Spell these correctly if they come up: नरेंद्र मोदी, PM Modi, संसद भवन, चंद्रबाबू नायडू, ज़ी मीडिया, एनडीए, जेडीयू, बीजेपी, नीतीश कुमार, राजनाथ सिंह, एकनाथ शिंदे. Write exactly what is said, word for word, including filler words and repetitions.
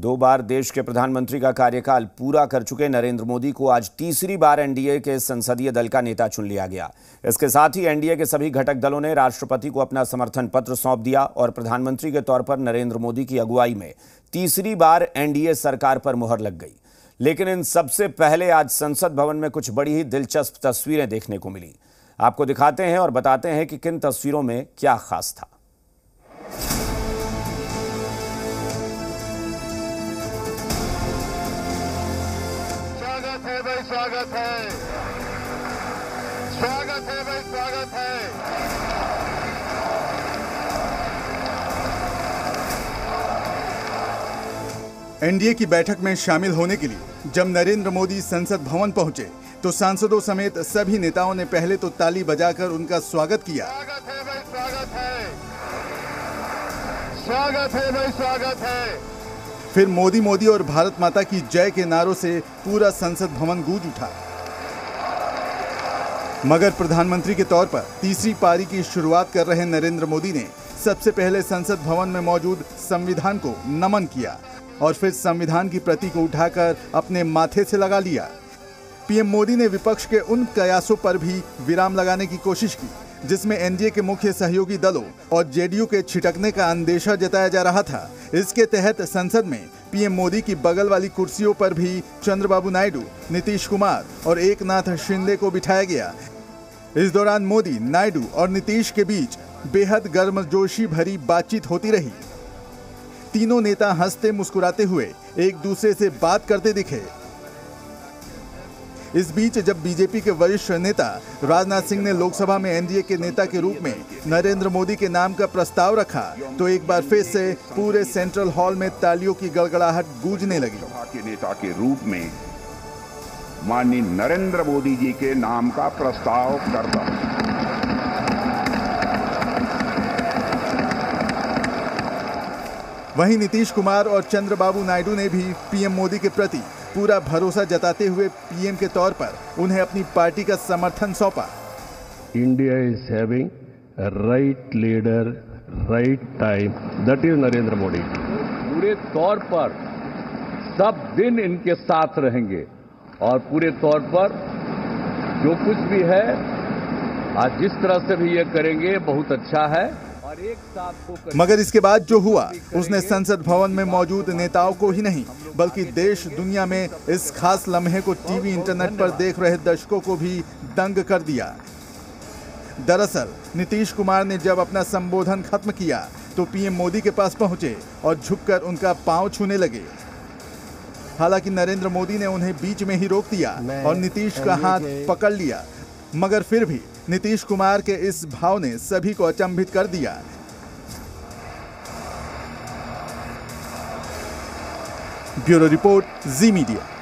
दो बार देश के प्रधानमंत्री का कार्यकाल पूरा कर चुके नरेंद्र मोदी को आज तीसरी बार एनडीए के संसदीय दल का नेता चुन लिया गया। इसके साथ ही एनडीए के सभी घटक दलों ने राष्ट्रपति को अपना समर्थन पत्र सौंप दिया और प्रधानमंत्री के तौर पर नरेंद्र मोदी की अगुवाई में तीसरी बार एनडीए सरकार पर मुहर लग गई। लेकिन इन सबसे पहले आज संसद भवन में कुछ बड़ी ही दिलचस्प तस्वीरें देखने को मिली। आपको दिखाते हैं और बताते हैं कि किन तस्वीरों में क्या खास था। स्वागत है, स्वागत है भाई, स्वागत है। एनडीए की बैठक में शामिल होने के लिए जब नरेंद्र मोदी संसद भवन पहुंचे तो सांसदों समेत सभी नेताओं ने पहले तो ताली बजाकर उनका स्वागत किया। स्वागत है भाई, स्वागत है, स्वागत है भाई, स्वागत है। फिर मोदी मोदी और भारत माता की जय के नारों से पूरा संसद भवन गूंज उठा। मगर प्रधानमंत्री के तौर पर तीसरी पारी की शुरुआत कर रहे नरेंद्र मोदी ने सबसे पहले संसद भवन में मौजूद संविधान को नमन किया और फिर संविधान की प्रति को उठाकर अपने माथे से लगा लिया। पीएम मोदी ने विपक्ष के उन कयासों पर भी विराम लगाने की कोशिश की जिसमें एनडीए के मुख्य सहयोगी दलों और जेडीयू के छिटकने का अंदेशा जताया जा रहा था। इसके तहत संसद में पीएम मोदी की बगल वाली कुर्सियों पर भी चंद्रबाबू नायडू, नीतीश कुमार और एकनाथ शिंदे को बिठाया गया। इस दौरान मोदी, नायडू और नीतीश के बीच बेहद गर्मजोशी भरी बातचीत होती रही। तीनों नेता हंसते मुस्कुराते हुए एक दूसरे से बात करते दिखे। इस बीच जब बीजेपी के वरिष्ठ नेता राजनाथ सिंह ने लोकसभा में एनडीए के नेता के रूप में नरेंद्र मोदी के नाम का प्रस्ताव रखा तो एक बार फिर से पूरे सेंट्रल हॉल में तालियों की गड़गड़ाहट गूंजने लगी। लोकसभा के नेता के रूप में माननीय नरेंद्र मोदी जी के नाम का प्रस्ताव करता हूं। वहीं नीतीश कुमार और चंद्रबाबू नायडू ने भी पीएम मोदी के प्रति पूरा भरोसा जताते हुए पीएम के तौर पर उन्हें अपनी पार्टी का समर्थन सौंपा। India is having right leader right time, that is नरेंद्र मोदी। पूरे तौर पर सब दिन इनके साथ रहेंगे और पूरे तौर पर जो कुछ भी है आज जिस तरह से भी ये करेंगे बहुत अच्छा है। मगर इसके बाद जो हुआ उसने संसद भवन में मौजूद नेताओं को ही नहीं बल्कि देश दुनिया में इस खास लम्हे को टीवी इंटरनेट पर देख रहे दर्शकों को भी दंग कर दिया। दरअसल नीतीश कुमार ने जब अपना संबोधन खत्म किया तो पीएम मोदी के पास पहुंचे और झुककर उनका पांव छूने लगे। हालांकि नरेंद्र मोदी ने उन्हें बीच में ही रोक दिया और नीतीश का हाथ पकड़ लिया। मगर फिर भी नीतीश कुमार के इस भाव ने सभी को अचंभित कर दिया। ब्यूरो रिपोर्ट, ज़ी मीडिया।